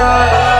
star.